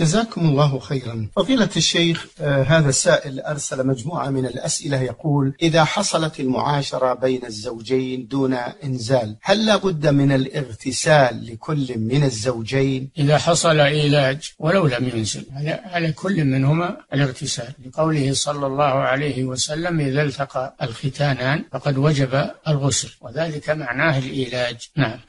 جزاكم الله خيرا. فضيلة الشيخ، هذا السائل أرسل مجموعة من الأسئلة يقول: إذا حصلت المعاشرة بين الزوجين دون إنزال، هل لابد من الاغتسال لكل من الزوجين؟ إذا حصل علاج ولو لم ينزل على كل منهما الاغتسال، لقوله صلى الله عليه وسلم: إذا التقى الختانان فقد وجب الغسل، وذلك معناه العلاج. نعم.